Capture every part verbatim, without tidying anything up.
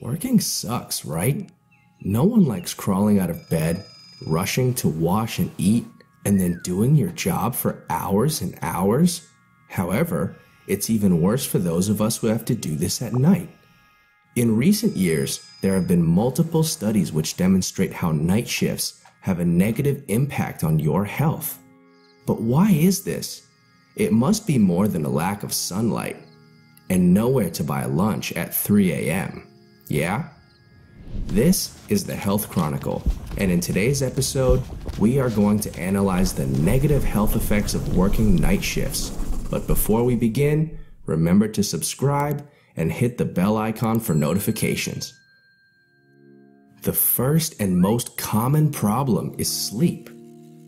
Working sucks, right? No one likes crawling out of bed, rushing to wash and eat, and then doing your job for hours and hours. However, it's even worse for those of us who have to do this at night. In recent years, there have been multiple studies which demonstrate how night shifts have a negative impact on your health. But why is this? It must be more than a lack of sunlight and nowhere to buy lunch at three A M Yeah? This is the Health Chronicle, and in today's episode, we are going to analyze the negative health effects of working night shifts. But before we begin, remember to subscribe and hit the bell icon for notifications. The first and most common problem is sleep.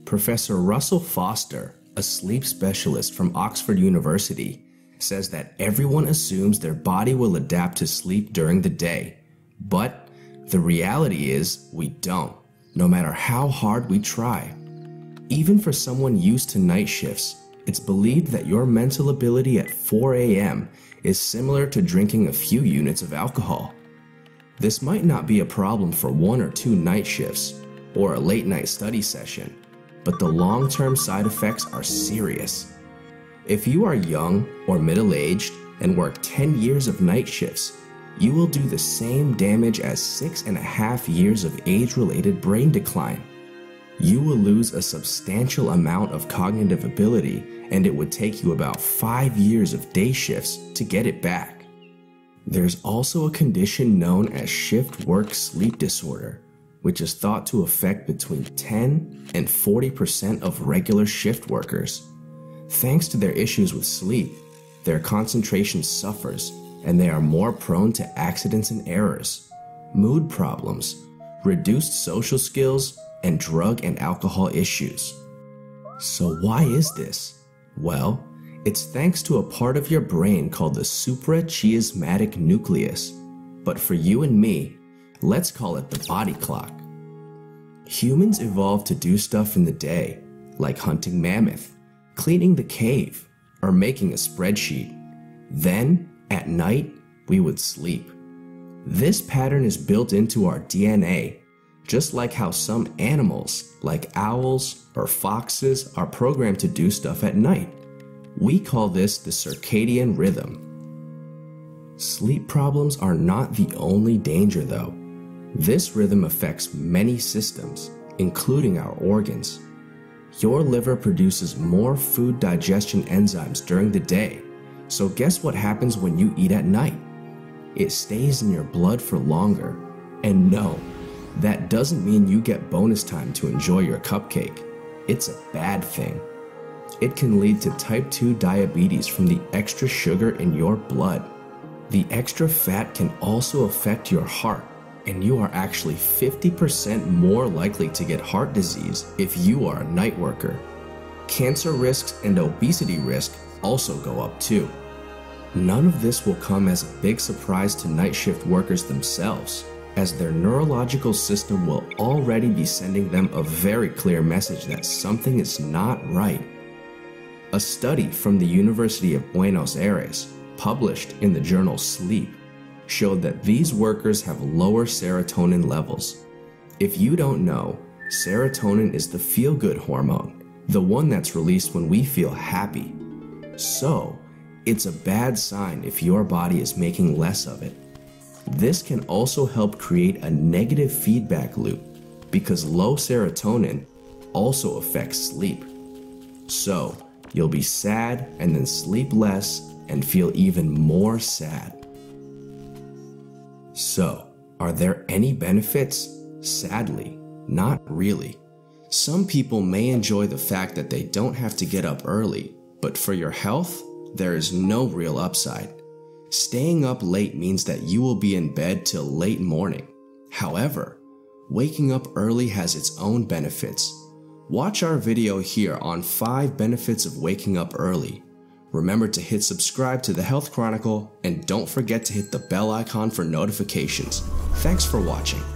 Professor Russell Foster, a sleep specialist from Oxford University, says that everyone assumes their body will adapt to sleep during the day, but the reality is we don't, no matter how hard we try. Even for someone used to night shifts, it's believed that your mental ability at four A M is similar to drinking a few units of alcohol. This might not be a problem for one or two night shifts or a late night study session, but the long-term side effects are serious. If you are young or middle-aged and work ten years of night shifts, you will do the same damage as six and a half years of age-related brain decline. You will lose a substantial amount of cognitive ability, and it would take you about five years of day shifts to get it back. There's also a condition known as shift work sleep disorder, which is thought to affect between ten and forty percent of regular shift workers. Thanks to their issues with sleep, their concentration suffers, and they are more prone to accidents and errors, mood problems, reduced social skills, and drug and alcohol issues. So why is this? Well, it's thanks to a part of your brain called the suprachiasmatic nucleus, but for you and me, let's call it the body clock. Humans evolved to do stuff in the day, like hunting mammoth, cleaning the cave, or making a spreadsheet. Then, at night, we would sleep. This pattern is built into our D N A, just like how some animals, like owls or foxes, are programmed to do stuff at night. We call this the circadian rhythm. Sleep problems are not the only danger, though. This rhythm affects many systems, including our organs. Your liver produces more food digestion enzymes during the day, so guess what happens when you eat at night? It stays in your blood for longer. And no, that doesn't mean you get bonus time to enjoy your cupcake. It's a bad thing. It can lead to type two diabetes from the extra sugar in your blood. The extra fat can also affect your heart, and you are actually fifty percent more likely to get heart disease if you are a night worker. Cancer risks and obesity risk also go up too. None of this will come as a big surprise to night shift workers themselves, as their neurological system will already be sending them a very clear message that something is not right. A study from the University of Buenos Aires, published in the journal Sleep, showed that these workers have lower serotonin levels. If you don't know, serotonin is the feel-good hormone, the one that's released when we feel happy. So, it's a bad sign if your body is making less of it. This can also help create a negative feedback loop, because low serotonin also affects sleep. So, you'll be sad and then sleep less and feel even more sad. So, are there any benefits? Sadly, not really. Some people may enjoy the fact that they don't have to get up early, but for your health, there is no real upside. Staying up late means that you will be in bed till late morning. However, waking up early has its own benefits. Watch our video here on five benefits of waking up early. Remember to hit subscribe to the Health Chronicle, and don't forget to hit the bell icon for notifications. Thanks for watching.